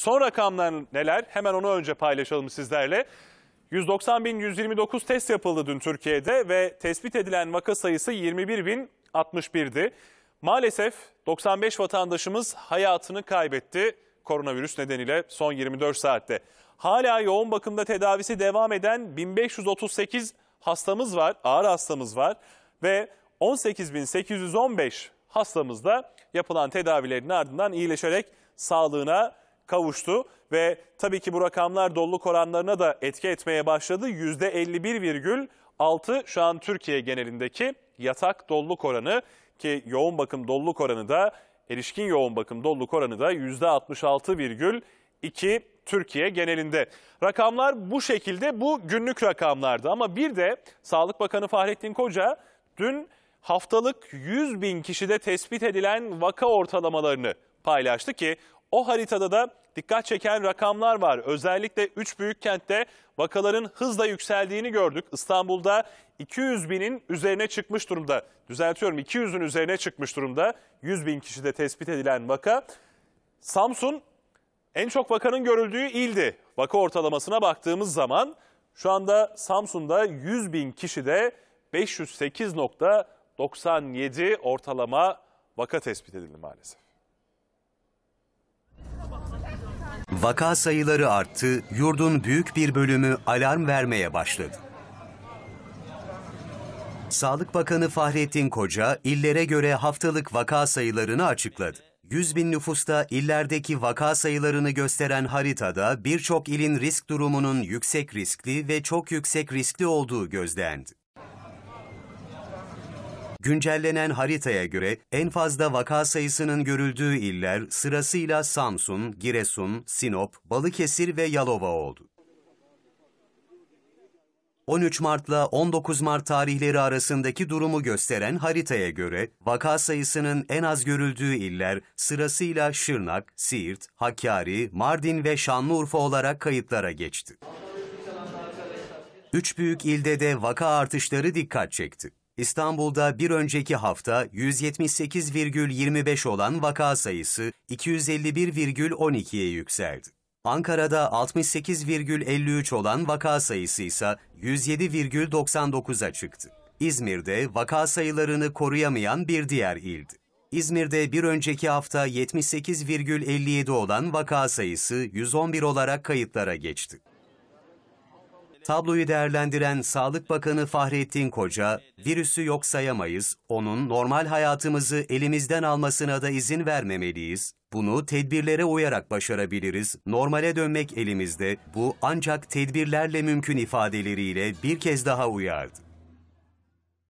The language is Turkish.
Son rakamlar neler? Hemen onu önce paylaşalım sizlerle. 190.129 test yapıldı dün Türkiye'de ve tespit edilen vaka sayısı 21.061'di. Maalesef 95 vatandaşımız hayatını kaybetti koronavirüs nedeniyle son 24 saatte. Hala yoğun bakımda tedavisi devam eden 1538 hastamız var, ağır hastamız var ve 18.815 hastamız da yapılan tedavilerin ardından iyileşerek sağlığına kavuştu. Ve tabii ki bu rakamlar doluluk oranlarına da etki etmeye başladı. %51,6 şu an Türkiye genelindeki yatak doluluk oranı ki yoğun bakım doluluk oranı da erişkin yoğun bakım doluluk oranı da %66,2 Türkiye genelinde. Rakamlar bu şekilde, bu günlük rakamlardı ama bir de Sağlık Bakanı Fahrettin Koca dün haftalık 100.000 kişide tespit edilen vaka ortalamalarını paylaştı ki o haritada da dikkat çeken rakamlar var. Özellikle 3 büyük kentte vakaların hızla yükseldiğini gördük. İstanbul'da 200.000'in üzerine çıkmış durumda. Düzeltiyorum, 200'ün üzerine çıkmış durumda. 100.000 kişide tespit edilen vaka. Samsun en çok vakanın görüldüğü ildi. Vaka ortalamasına baktığımız zaman şu anda Samsun'da 100.000 kişide 508,97 ortalama vaka tespit edildi maalesef. Vaka sayıları arttı, yurdun büyük bir bölümü alarm vermeye başladı. Sağlık Bakanı Fahrettin Koca, illere göre haftalık vaka sayılarını açıkladı. 100.000 nüfusta illerdeki vaka sayılarını gösteren haritada birçok ilin risk durumunun yüksek riskli ve çok yüksek riskli olduğu gözlendi. Güncellenen haritaya göre en fazla vaka sayısının görüldüğü iller sırasıyla Samsun, Giresun, Sinop, Balıkesir ve Yalova oldu. 13 Mart'la 19 Mart tarihleri arasındaki durumu gösteren haritaya göre vaka sayısının en az görüldüğü iller sırasıyla Şırnak, Siirt, Hakkari, Mardin ve Şanlıurfa olarak kayıtlara geçti. 3 büyük ilde de vaka artışları dikkat çekti. İstanbul'da bir önceki hafta 178,25 olan vaka sayısı 251,12'ye yükseldi. Ankara'da 68,53 olan vaka sayısı ise 107,99'a çıktı. İzmir'de vaka sayılarını koruyamayan bir diğer ildi. İzmir'de bir önceki hafta 78,57 olan vaka sayısı 111 olarak kayıtlara geçti. Tabloyu değerlendiren Sağlık Bakanı Fahrettin Koca, virüsü yok sayamayız, onun normal hayatımızı elimizden almasına da izin vermemeliyiz. Bunu tedbirlere uyarak başarabiliriz, normale dönmek elimizde, bu ancak tedbirlerle mümkün ifadeleriyle bir kez daha uyardı.